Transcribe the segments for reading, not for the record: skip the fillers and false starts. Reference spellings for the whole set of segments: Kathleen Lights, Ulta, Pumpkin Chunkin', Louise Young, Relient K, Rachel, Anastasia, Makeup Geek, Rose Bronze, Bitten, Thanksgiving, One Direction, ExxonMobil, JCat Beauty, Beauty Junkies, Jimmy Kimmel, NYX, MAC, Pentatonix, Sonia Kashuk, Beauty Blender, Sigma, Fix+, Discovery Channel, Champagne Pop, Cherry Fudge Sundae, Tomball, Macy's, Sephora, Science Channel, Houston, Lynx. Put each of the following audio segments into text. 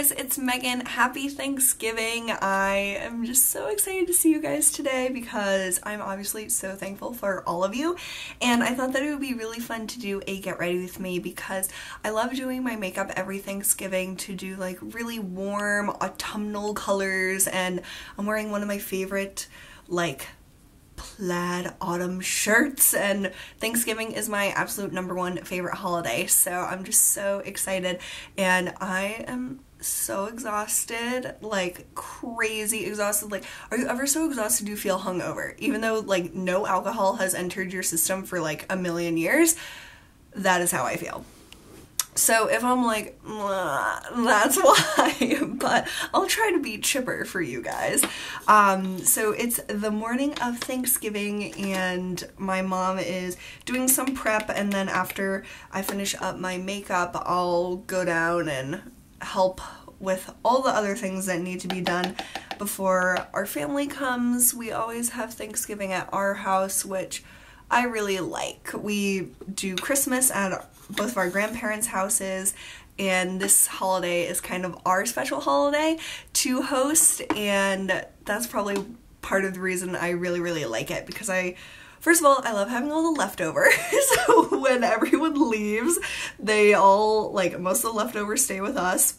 guys, it's Megan. Happy Thanksgiving. I am just so excited to see you guys today because I'm obviously so thankful for all of you, and I thought that it would be really fun to do a get ready with me because I love doing my makeup every Thanksgiving to do like really warm autumnal colors, and I'm wearing one of my favorite like plaid autumn shirts, and Thanksgiving is my absolute #1 favorite holiday, so I'm just so excited. And I am so exhausted, like crazy exhausted. Like, are you ever so exhausted you feel hungover? Even though like no alcohol has entered your system for like a million years, that is how I feel. So if I'm like, that's why, but I'll try to be chipper for you guys. So it's the morning of Thanksgiving and my mom is doing some prep, and then after I finish up my makeup, I'll go down and help with all the other things that need to be done before our family comes. We always have Thanksgiving at our house, which I really like. We do Christmas at both of our grandparents' houses, and this holiday is kind of our special holiday to host, and that's probably part of the reason I really like it, because first of all, I love having all the leftovers. So when everyone leaves, they all, like, most of the leftovers stay with us,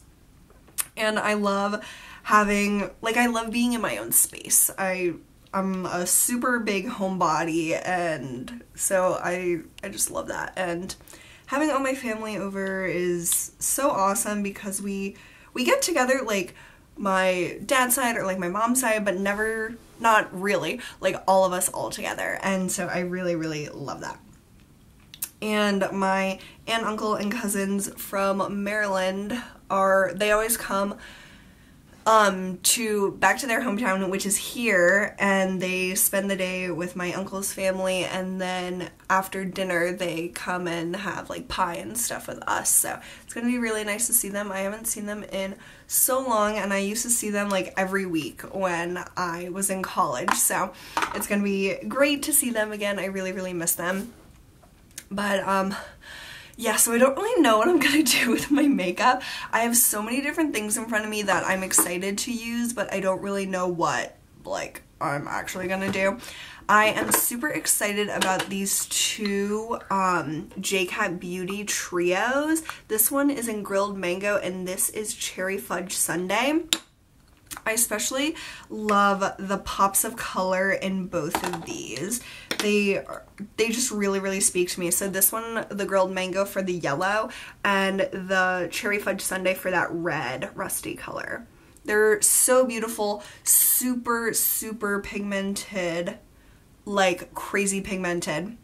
and I love having, like, I love being in my own space. I'm a super big homebody, and so I just love that. And having all my family over is so awesome because we get together, like my dad's side or like my mom's side, but never, not really, like all of us all together. And so I really love that. And my aunt, uncle, and cousins from Maryland they always come back to their hometown, which is here, and they spend the day with my uncle's family, and then after dinner they come and have like pie and stuff with us, so it's gonna be really nice to see them. I haven't seen them in so long, and I used to see them like every week when I was in college, so it's gonna be great to see them again. I really miss them. But yeah, so I don't really know what I'm gonna do with my makeup. I have so many different things in front of me that I'm excited to use, but I don't really know what, like, I'm actually gonna do. I am super excited about these two JCat Beauty trios. This one is in grilled mango, and this is cherry fudge sundae. I especially love the pops of color in both of these. They just really speak to me. So this one, the grilled mango for the yellow, and the cherry fudge sundae for that red rusty color. They're so beautiful, super pigmented, like crazy pigmented.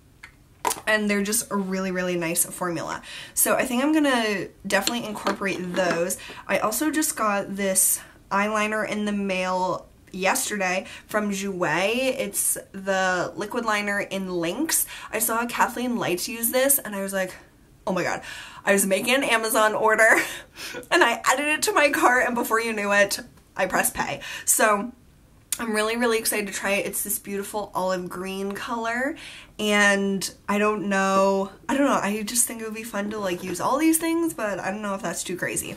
And they're just a really nice formula. So I think I'm gonna definitely incorporate those. I also just got this eyeliner in the mail yesterday from Jouer. It's the liquid liner in Lynx. I saw Kathleen Lights use this and I was like, oh my god. I was making an Amazon order and I added it to my cart, and before you knew it, I pressed pay. So I'm really excited to try it. It's this beautiful olive green color, and I don't know, I just think it would be fun to like use all these things, but I don't know if that's too crazy.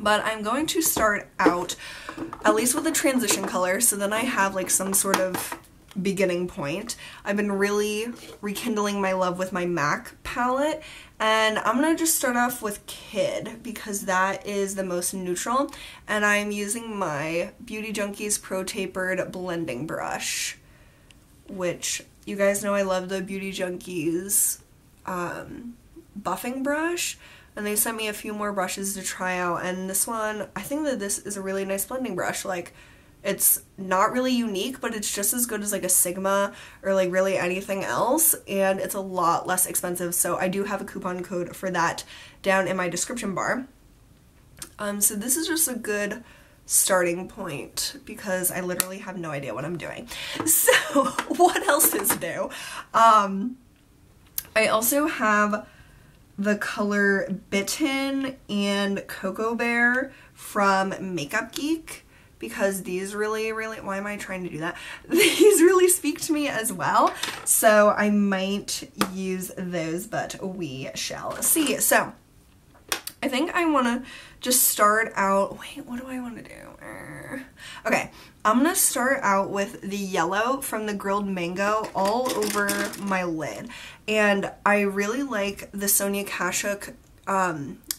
But I'm going to start out at least with a transition color, so then I have like some sort of beginning point. I've been really rekindling my love with my MAC palette, and I'm gonna just start off with Kid because that is the most neutral, and I'm using my Beauty Junkies Pro Tapered blending brush, which you guys know I love the Beauty Junkies buffing brush. And they sent me a few more brushes to try out, and this one, I think that this is a really nice blending brush. Like, it's not really unique, but it's just as good as like a Sigma or like really anything else, and it's a lot less expensive, so I do have a coupon code for that down in my description bar. So this is just a good starting point because I literally have no idea what I'm doing. So what else is new? I also have the color Bitten and Cocoa Bear from Makeup Geek because these really why am I trying to do that? These really speak to me as well, so I might use those, but we shall see. So I think I want to just start out, wait, what do I want to do? Okay, I'm going to start out with the yellow from the grilled mango all over my lid. And I really like the Sonia Kashuk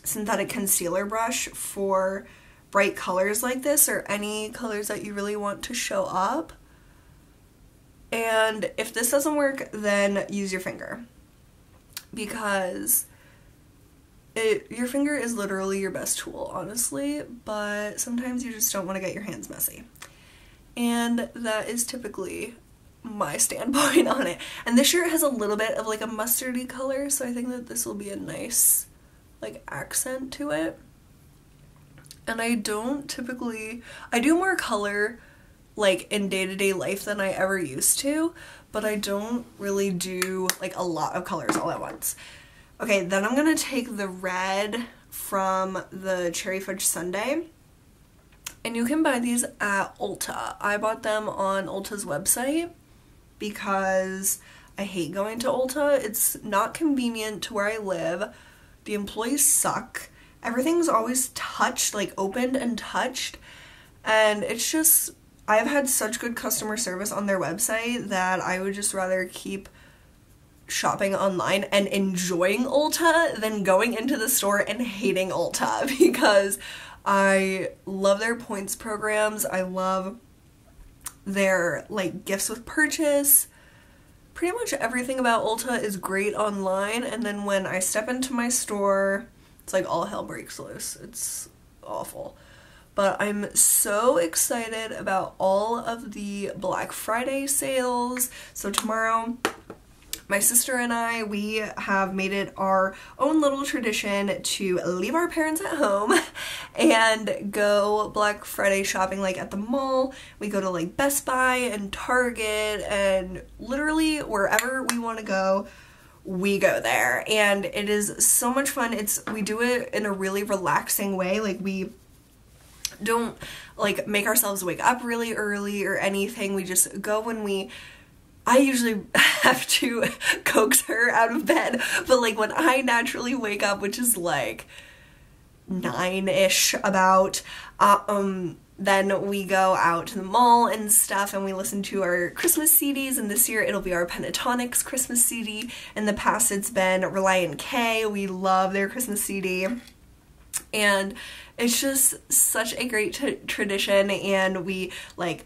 synthetic concealer brush for bright colors like this, or any colors that you really want to show up. And if this doesn't work, then use your finger, because your finger is literally your best tool, honestly, but sometimes you just don't want to get your hands messy. And that is typically my standpoint on it. And this shirt has a little bit of like a mustardy color, so I think that this will be a nice like accent to it. And I don't typically, I do more color like in day-to-day life than I ever used to, but I don't really do like a lot of colors all at once. Okay, then I'm gonna take the red from the Cherry Fudge Sundae, and you can buy these at Ulta. I bought them on Ulta's website because I hate going to Ulta. It's not convenient to where I live. The employees suck. Everything's always touched, like opened and touched, and it's just, I've had such good customer service on their website that I would just rather keep shopping online and enjoying Ulta than going into the store and hating Ulta, because I love their points programs. I love their like gifts with purchase. Pretty much everything about Ulta is great online, and then when I step into my store, it's like all hell breaks loose. It's awful. But I'm so excited about all of the Black Friday sales. So tomorrow, my sister and I, we have made it our own little tradition to leave our parents at home and go Black Friday shopping like at the mall. We go to like Best Buy and Target, and literally wherever we want to go, we go there. And it is so much fun. It's, we do it in a really relaxing way. Like we don't like make ourselves wake up really early or anything. We just go when we, I usually have to coax her out of bed, but like when I naturally wake up, which is like 9-ish about, then we go out to the mall and stuff, and we listen to our Christmas CDs, and this year it'll be our Pentatonix Christmas CD. In the past it's been Relient K. We love their Christmas CD, and it's just such a great tradition. And we like,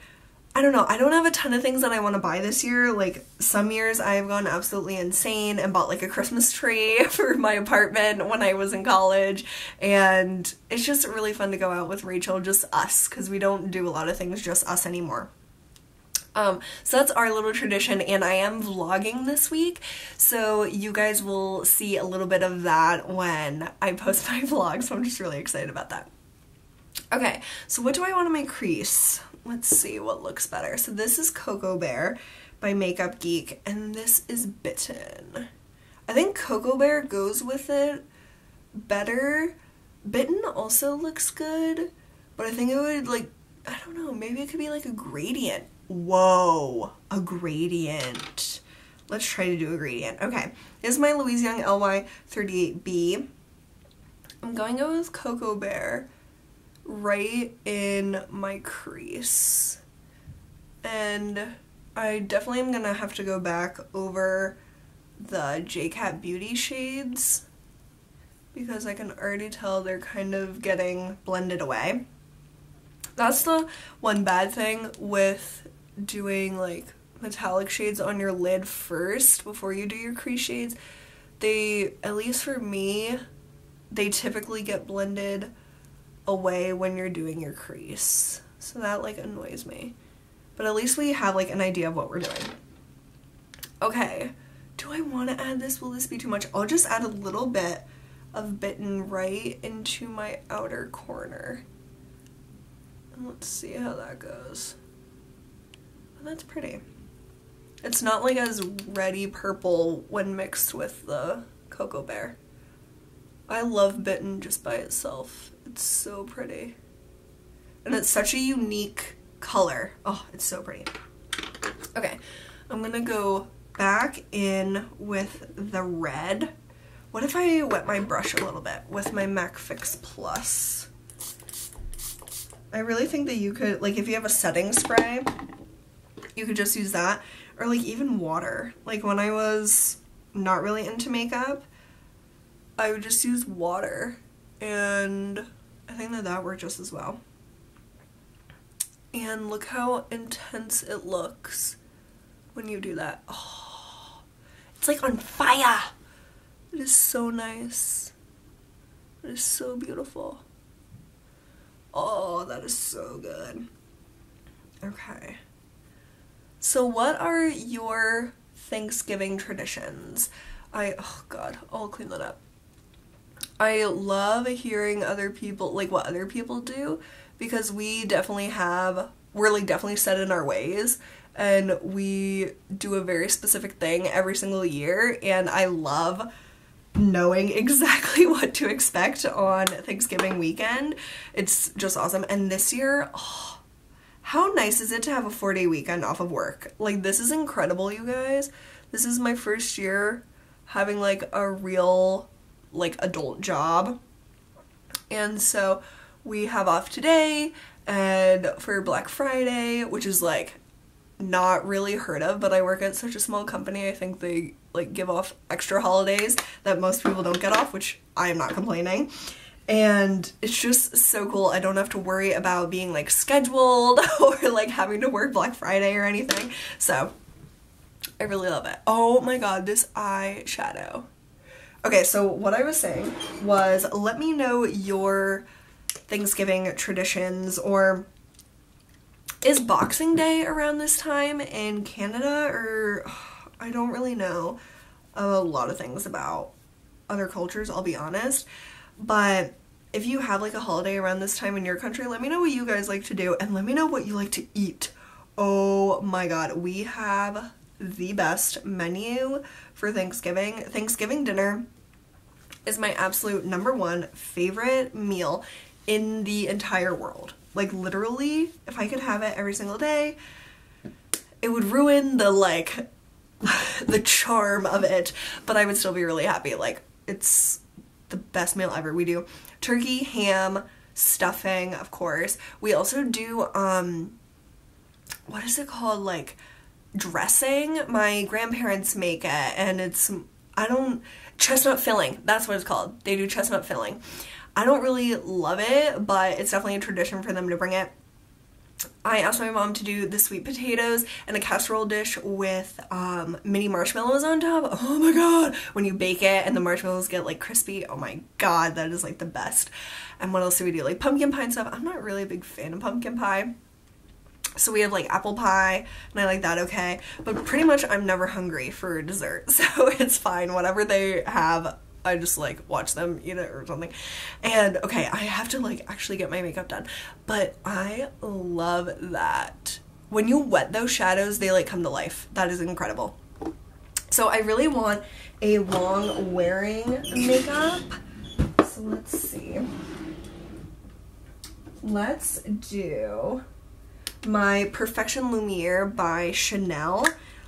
I don't know, I don't have a ton of things that I want to buy this year. Like some years I've gone absolutely insane and bought like a Christmas tree for my apartment when I was in college, and it's just really fun to go out with Rachel, just us, because we don't do a lot of things just us anymore. So that's our little tradition, and I am vlogging this week, so you guys will see a little bit of that when I post my vlog, so I'm just really excited about that. Okay, so what do I want on my crease? Let's see what looks better. So this is Cocoa Bear by Makeup Geek, and this is Bitten. I think Cocoa Bear goes with it better. Bitten also looks good, but I think it would like, I don't know, maybe it could be like a gradient. Whoa, a gradient. Let's try to do a gradient. Okay, this is my Louise Young LY38B. I'm going to go with Cocoa Bear right in my crease, and I definitely am gonna have to go back over the JCat Beauty shades because I can already tell they're kind of getting blended away. That's the one bad thing with doing like metallic shades on your lid first before you do your crease shades. They, at least for me, they typically get blended away when you're doing your crease, so that like annoys me, but at least we have like an idea of what we're doing. Okay, do I want to add this? Will this be too much? I'll just add a little bit of Bitten right into my outer corner, and let's see how that goes. Well, that's pretty. It's not like as reddy purple when mixed with the Cocoa Bear. I love Bitten just by itself. It's so pretty. And it's such a unique color. Oh, it's so pretty. Okay, I'm gonna go back in with the red What if I wet my brush a little bit with my MAC Fix Plus? I really think that you could, like, if you have a setting spray, you could just use that, or like even water. Like when I was not really into makeup, I would just use water, and I think that that worked just as well. And look how intense it looks when you do that. Oh, it's like on fire. It is so nice. It is so beautiful. Oh, that is so good. Okay. So what are your Thanksgiving traditions? Oh God, I'll clean that up. I love hearing other people, like what other people do, because we definitely have, we're like definitely set in our ways, and we do a very specific thing every single year, and I love knowing exactly what to expect on Thanksgiving weekend. It's just awesome. And this year, oh, how nice is it to have a 4-day weekend off of work? Like, this is incredible, you guys. This is my first year having like a real like adult job, and so we have off today and for Black Friday, which is like not really heard of, but I work at such a small company, I think they like give off extra holidays that most people don't get off, which I am not complaining. And it's just so cool. I don't have to worry about being like scheduled or like having to work Black Friday or anything. So I really love it. Oh my God, this eyeshadow. Okay, so what I was saying was, let me know your Thanksgiving traditions, or is Boxing Day around this time in Canada, or I don't really know a lot of things about other cultures, I'll be honest, but if you have like a holiday around this time in your country, let me know what you guys like to do, and let me know what you like to eat. Oh my God, we have the best menu for Thanksgiving. Thanksgiving dinner is my absolute #1 favorite meal in the entire world. Like literally, if I could have it every single day, it would ruin the like the charm of it, but I would still be really happy. Like, it's the best meal ever. We do turkey, ham, stuffing, of course. We also do what is it called, like dressing? My grandparents make it, and it's, I don't, chestnut filling, that's what it's called. They do chestnut filling. I don't really love it, but it's definitely a tradition for them to bring it. I asked my mom to do the sweet potatoes and a casserole dish with mini marshmallows on top. Oh my God, when you bake it and the marshmallows get like crispy, oh my God, that is like the best. And what else do we do? Like pumpkin pie and stuff. I'm not really a big fan of pumpkin pie, so we have like apple pie, and I like that okay, but pretty much I'm never hungry for dessert, so it's fine, whatever they have, I just like watch them eat it or something. And okay, I have to like actually get my makeup done, but I love that. When you wet those shadows, they like come to life. That is incredible. So I really want a long wearing makeup. So let's see. Let's do my Perfection Lumiere by Chanel.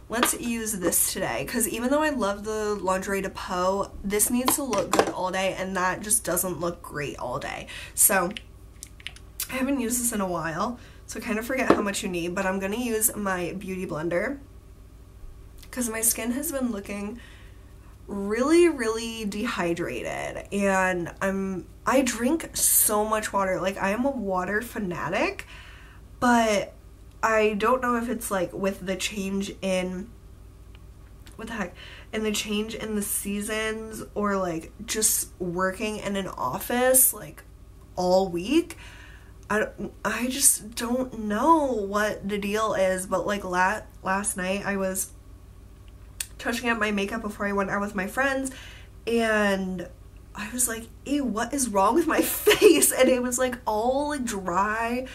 Let's use this today, because even though I love the Lingerie Depot, this needs to look good all day, and that just doesn't look great all day. So I haven't used this in a while, so I kind of forget how much you need, but I'm going to use my Beauty Blender because my skin has been looking really, really dehydrated, and I drink so much water. Like, I am a water fanatic, but I don't know if it's like with the change in, what the heck, and the change in the seasons, or like just working in an office like all week. I just don't know what the deal is, but like last night I was touching up my makeup before I went out with my friends, and I was like, ew, what is wrong with my face? And it was like all like dry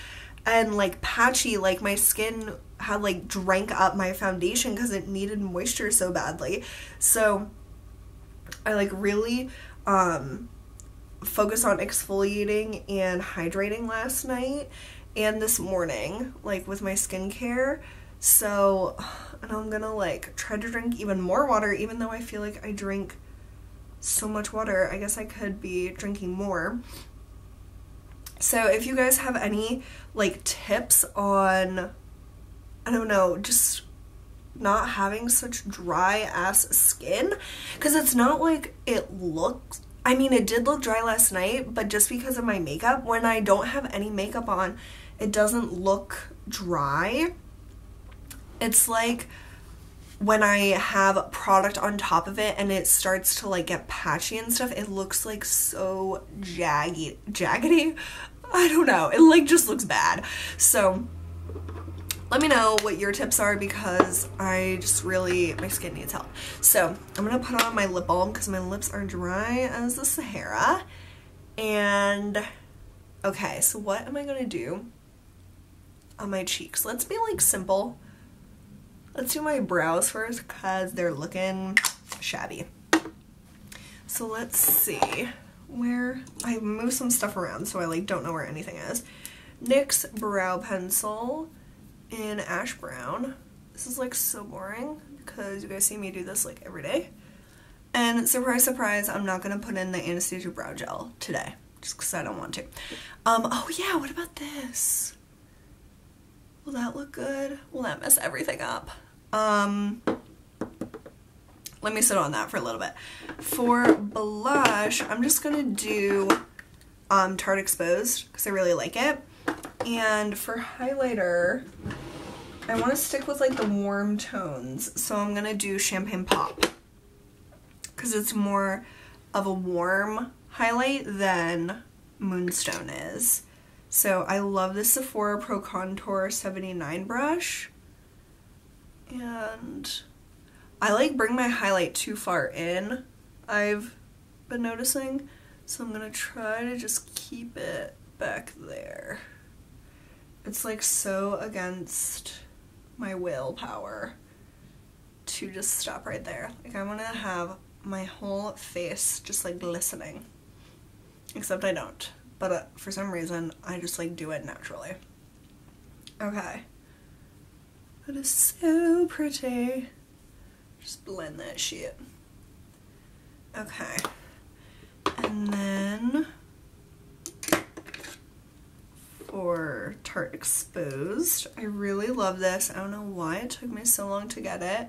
and like patchy, like my skin had like drank up my foundation because it needed moisture so badly. So I like really focused on exfoliating and hydrating last night and this morning, like with my skincare. So, and I'm gonna like try to drink even more water, even though I feel like I drink so much water. I guess I could be drinking more. So if you guys have any like tips on, I don't know, just not having such dry ass skin, because it's not like it looks, I mean it did look dry last night, but just because of my makeup, when I don't have any makeup on, it doesn't look dry. It's like when I have product on top of it and it starts to like get patchy and stuff, it looks like so jaggedy. I don't know, it like just looks bad. So let me know what your tips are, because I just really, my skin needs help. So I'm gonna put on my lip balm because my lips are dry as the Sahara. And okay, so what am I gonna do on my cheeks? Let's be like simple. Let's do my brows first because they're looking shabby. So let's see where, I moved some stuff around so I like don't know where anything is. NYX brow pencil in ash brown. This is like so boring because you guys see me do this like every day. And surprise, surprise, I'm not gonna put in the Anastasia brow gel today just because I don't want to. Oh yeah, what about this? Will that look good? Will that mess everything up? Let me sit on that for a little bit. For blush, I'm just gonna do Tarte Exposed because I really like it. And for highlighter, I want to stick with like the warm tones, so I'm gonna do Champagne Pop because it's more of a warm highlight than Moonstone is. So I love this Sephora Pro Contour 79 brush, and I like bring my highlight too far in, I've been noticing, so I'm gonna try to just keep it back there. It's like so against my willpower to just stop right there. Like I want to have my whole face just like glistening, except I don't, but for some reason I just like do it naturally. Okay, that is so pretty. Just blend that shit. Okay, and then for Tarte Exposed, I really love this. I don't know why it took me so long to get it,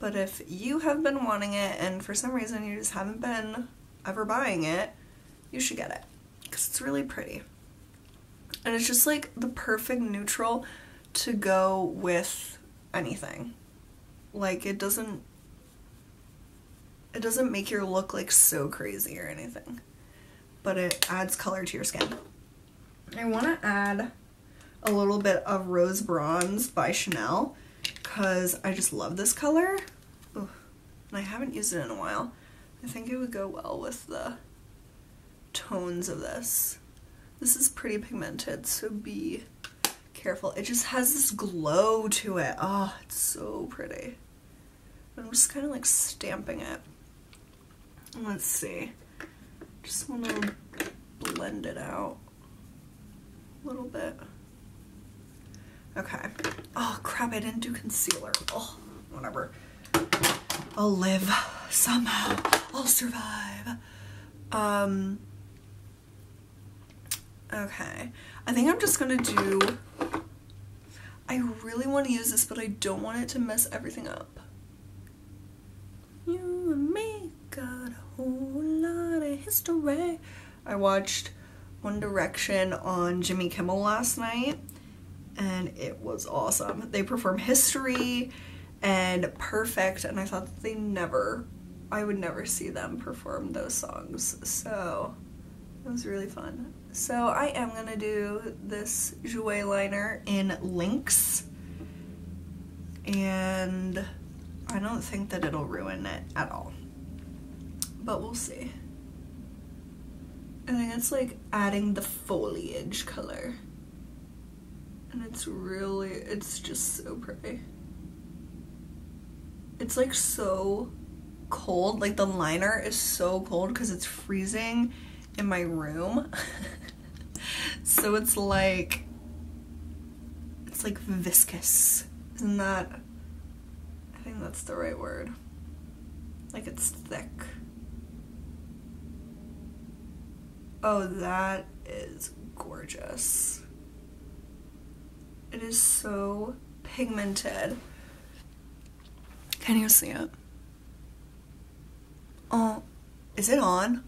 but if you have been wanting it and for some reason you just haven't been ever buying it, you should get it because it's really pretty. And it's just like the perfect neutral to go with anything. Like it doesn't make your look like so crazy or anything, but it adds color to your skin. I want to add a little bit of Rose Bronze by Chanel because I just love this color. Ooh, and I haven't used it in a while. I think it would go well with the tones of this. This is pretty pigmented, so be careful. It just has this glow to it. Oh, it's so pretty. I'm just kind of like stamping it. Let's see. Just want to blend it out little bit. Okay. Oh crap, I didn't do concealer. Oh, whatever. I'll live somehow. I'll survive. Okay. I think I'm just gonna do, I really want to use this, but I don't want it to mess everything up. You and me got a whole lot of history. I watched One Direction on Jimmy Kimmel last night and it was awesome. They perform History and Perfect, and I thought that I would never see them perform those songs, so it was really fun. So I am gonna do this Jouer liner in Lynx, and I don't think that it'll ruin it at all, but we'll see. I think it's like adding the foliage color, and it's really, it's just so pretty. It's like so cold, like the liner is so cold because it's freezing in my room. So it's like viscous. Isn't that, I think that's the right word. Like it's thick. Oh, that is gorgeous. It is so pigmented. Can you see it? Oh, is it on?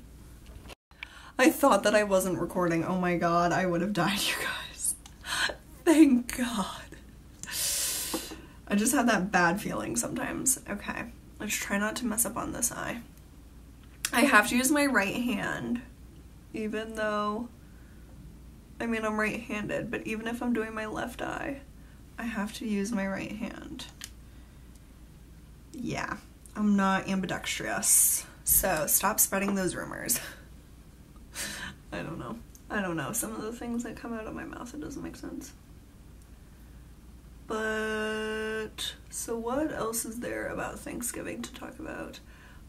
I thought that I wasn't recording. Oh my god, I would have died, you guys. Thank god. I just have that bad feeling sometimes. Okay, let's try not to mess up on this eye. I have to use my right hand, even though, I mean, I'm right-handed, but even if I'm doing my left eye, I have to use my right hand. Yeah, I'm not ambidextrous, so stop spreading those rumors. I don't know. Some of the things that come out of my mouth, it doesn't make sense. But, so what else is there about Thanksgiving to talk about,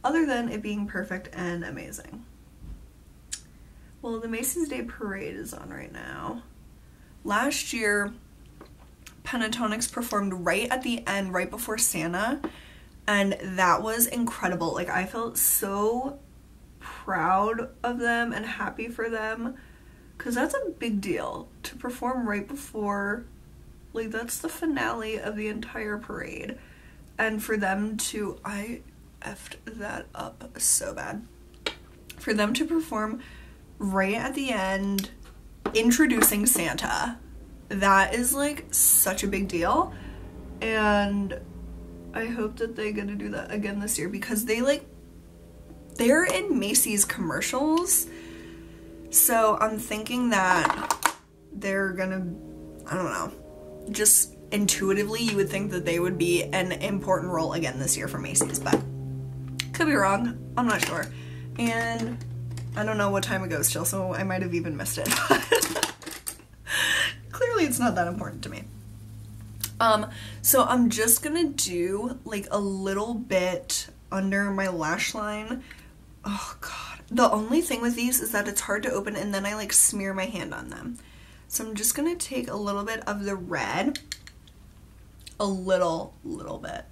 other than it being perfect and amazing? Well, the Macy's Day Parade is on right now. Last year, Pentatonix performed right at the end, right before Santa, and that was incredible. Like, I felt so proud of them and happy for them, because that's a big deal, to perform right before, like, that's the finale of the entire parade. And for them to, I effed that up so bad. For them to perform right at the end, introducing Santa, that is like such a big deal. And I hope that they get to do that again this year, because they like, they're in Macy's commercials. So I'm thinking that they're gonna, I don't know, just intuitively you would think that they would be an important role again this year for Macy's, but could be wrong, I'm not sure. And I don't know what time it goes till, so I might have even missed it. Clearly it's not that important to me. So I'm just gonna do like a little bit under my lash line. Oh god, the only thing with these is that it's hard to open, and then I like smear my hand on them. So I'm just gonna take a little bit of the red, a little bit,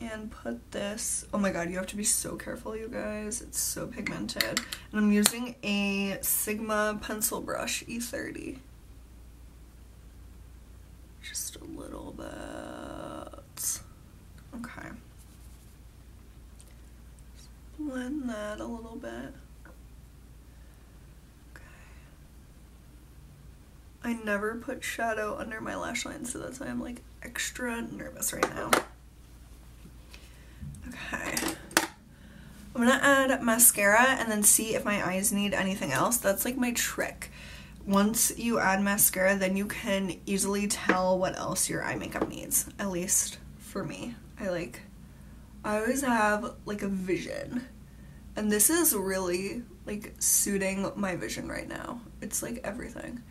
and put this, oh my god, you have to be so careful, you guys, it's so pigmented. And I'm using a Sigma pencil brush, E30. Just a little bit, okay. Blend that a little bit. I never put shadow under my lash line, so that's why I'm like extra nervous right now. Okay. I'm gonna add mascara and then see if my eyes need anything else. That's like my trick. Once you add mascara, then you can easily tell what else your eye makeup needs. At least for me. I always have like a vision. And this is really like suiting my vision right now. It's like everything.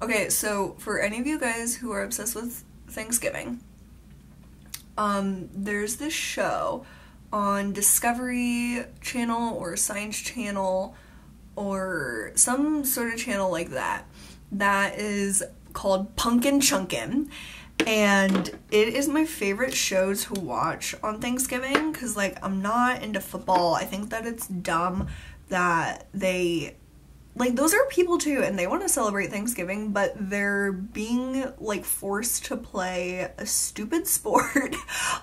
Okay, so for any of you guys who are obsessed with Thanksgiving, there's this show on Discovery Channel or Science Channel or some sort of channel like that that is called Pumpkin Chunkin', and it is my favorite show to watch on Thanksgiving, because like I'm not into football. I think that it's dumb that they, like, those are people too, and they want to celebrate Thanksgiving, but they're being like forced to play a stupid sport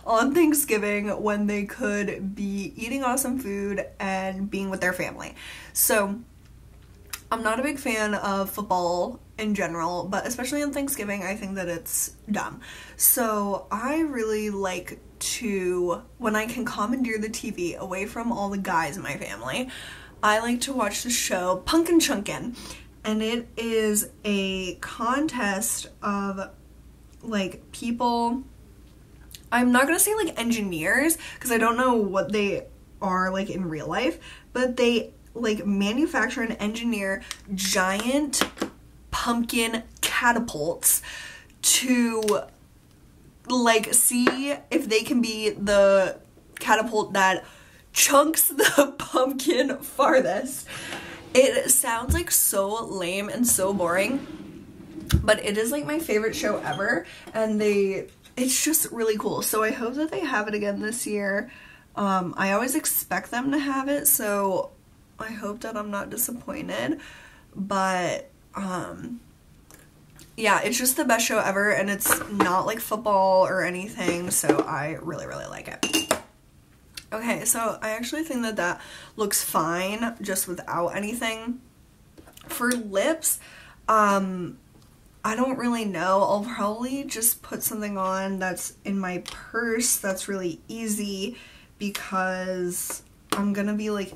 on Thanksgiving when they could be eating awesome food and being with their family. So I'm not a big fan of football in general, but especially on Thanksgiving, I think that it's dumb. So I really like to, when I can commandeer the TV away from all the guys in my family, I like to watch the show Pumpkin Chunkin', and it is a contest of like people, I'm not gonna say like engineers, because I don't know what they are like in real life, but they like manufacture and engineer giant pumpkin catapults to like see if they can be the catapult that chunks the pumpkin farthest. It sounds like so lame and so boring, but it is like my favorite show ever, and it's just really cool. So I hope that they have it again this year. I always expect them to have it, so I hope that I'm not disappointed, but yeah, it's just the best show ever, and it's not like football or anything, so I really, really like it. Okay, so I actually think that that looks fine just without anything. For lips, I don't really know. I'll probably just put something on that's in my purse that's really easy, because I'm gonna be like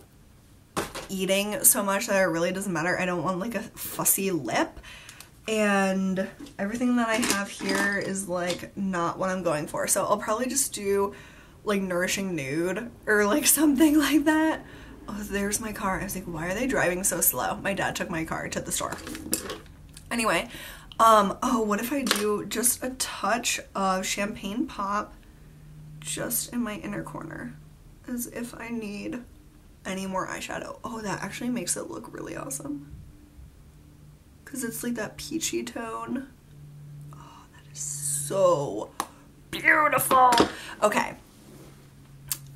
eating so much that it really doesn't matter. I don't want like a fussy lip, and everything that I have here is like not what I'm going for, so I'll probably just do like Nourishing Nude or like something like that. Oh, there's my car. I was like, why are they driving so slow? My dad took my car to the store. Anyway, oh, what if I do just a touch of Champagne Pop just in my inner corner, as if I need any more eyeshadow. Oh, that actually makes it look really awesome, because it's like that peachy tone. Oh, that is so beautiful. Okay.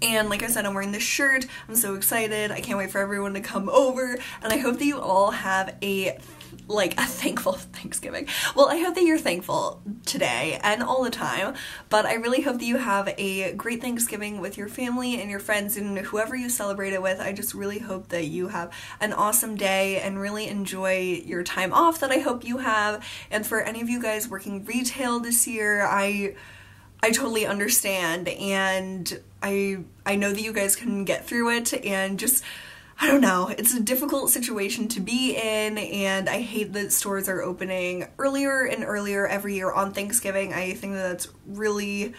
And like I said, I'm wearing this shirt. I'm so excited. I can't wait for everyone to come over. And I hope that you all have a thankful Thanksgiving. Well, I hope that you're thankful today and all the time. But I really hope that you have a great Thanksgiving with your family and your friends and whoever you celebrate it with. I just really hope that you have an awesome day and really enjoy your time off that I hope you have. And for any of you guys working retail this year, I totally understand, and I know that you guys can get through it, and just, I don't know, it's a difficult situation to be in, and I hate that stores are opening earlier and earlier every year on Thanksgiving. I think that that's really,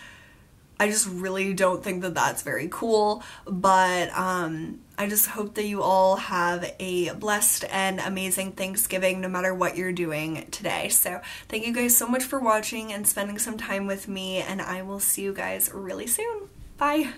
I just really don't think that that's very cool, but I just hope that you all have a blessed and amazing Thanksgiving no matter what you're doing today. So thank you guys so much for watching and spending some time with me, and I will see you guys really soon. Bye!